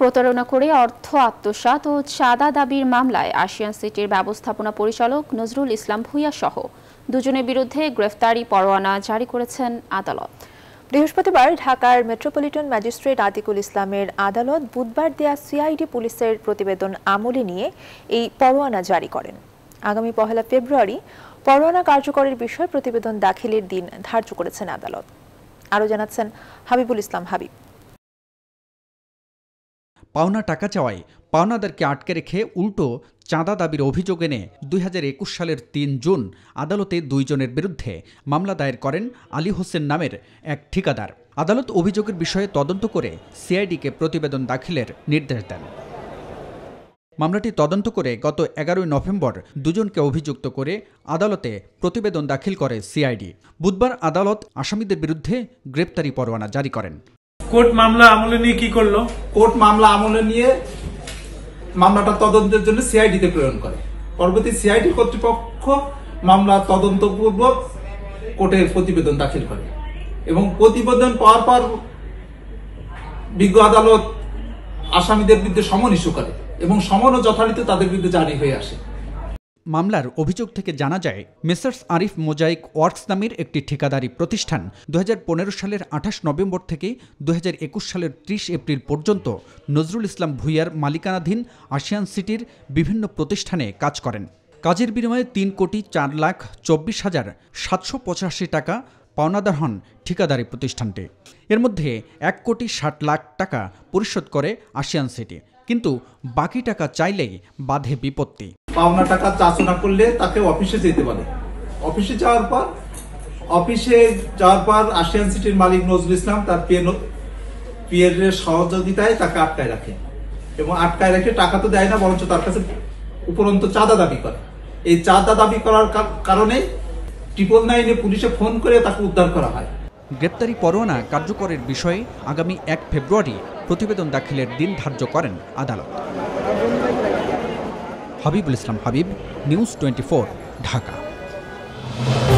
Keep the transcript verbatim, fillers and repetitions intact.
প্রতারণা করে অর্থ আত্মসাৎ ও চাঁদা দাবির মামলায় আশিয়ান সিটির ব্যবস্থাপনা পরিচালক নজরুল ইসলাম ভূঁইয়া সহ দুজনের বিরুদ্ধে গ্রেফতারি পরোয়ানা জারি করেছেন আদালত। বৃহস্পতিবার ঢাকার মেট্রোপলিটন ম্যাজিস্ট্রেট আতিকুল ইসলামের আদালত বুধবার দেয়া সিআইডি পুলিশের প্রতিবেদন আমলে নিয়ে এই পরোয়ানা জারি করেন। আগামী পহেলা ফেব্রুয়ারি পরোয়ানা কার্যকরের বিষয়ে প্রতিবেদন দাখিলের দিন ধার্য করেছেন আদালত। আরও জানাচ্ছেন হাবিবুল ইসলাম হাবিব। পাওনা টাকা চাওয়ায় পাওনাদারকে আটকে রেখে উল্টো চাঁদা দাবির অভিযোগ এনে দুই হাজার একুশ সালের তিন জুন আদালতে দুইজনের বিরুদ্ধে মামলা দায়ের করেন আলী হোসেন নামের এক ঠিকাদার। আদালত অভিযোগের বিষয়ে তদন্ত করে সিআইডিকে প্রতিবেদন দাখিলের নির্দেশ দেন। মামলাটি তদন্ত করে গত এগারোই নভেম্বর দুজনকে অভিযুক্ত করে আদালতে প্রতিবেদন দাখিল করে সিআইডি। বুধবার আদালত আসামিদের বিরুদ্ধে গ্রেপ্তারি পরোয়ানা জারি করেন। কোর্ট মামলা আমলে নিয়ে কি করলো? কোর্ট মামলা আমলে নিয়ে মামলাটা তদন্তের জন্য সিআইডিতে প্রেরণ করে। পরবর্তী সিআইডি কর্তৃপক্ষ মামলা তদন্তপূর্বক কোর্টে প্রতিবেদন দাখিল করে এবং প্রতিবেদন পাওয়ার পর বিজ্ঞ আদালত আসামিদের বিরুদ্ধে সমন ইস্যু করে এবং সমন যথারীতি তাদের বিরুদ্ধে জারি হয়ে আসে। মামলার অভিযোগ থেকে জানা যায়, মেসার্স আরিফ মোজাইক ওয়ার্কস নামের একটি ঠিকাদারি প্রতিষ্ঠান দুই হাজার পনেরো সালের আঠাশ নভেম্বর থেকে দুই হাজার একুশ সালের ত্রিশ এপ্রিল পর্যন্ত নজরুল ইসলাম ভূঁইয়ার মালিকানাধীন আশিয়ান সিটির বিভিন্ন প্রতিষ্ঠানে কাজ করেন। কাজের বিনিময়ে তিন কোটি চার লাখ চব্বিশ হাজার সাতশো পঁচাশি টাকা পাওনাদার হন ঠিকাদারি প্রতিষ্ঠানটি। এর মধ্যে এক কোটি ষাট লাখ টাকা পরিশোধ করে আশিয়ান সিটি, কিন্তু বাকি টাকা চাইলেই বাধে বিপত্তি। পাওনা টাকা চাচনা করলে তাকে অফিসে যেতে বলে। অফিসে যাওয়ার পর অফিসে যাওয়ার পর আশিয়ান সিটির মালিক নজরুল ইসলাম তার পিয়ের সহযোগিতায় তাকে আটকায় রাখে এবং আটকায় রেখে টাকা তো দেয় না, বরঞ্চ তার কাছে উপরন্ত চাঁদা দাবি করে। এই চাঁদা দাবি করার কারণে ট্রিপল নাইনে পুলিশে ফোন করে তাকে উদ্ধার করা হয়। গ্রেপ্তারি পরোয়ানা কার্যকরের বিষয়ে আগামী এক ফেব্রুয়ারি প্রতিবেদন দাখিলের দিন ধার্য করেন আদালত। Habibul Islam Habib, news twenty four, Dhaka.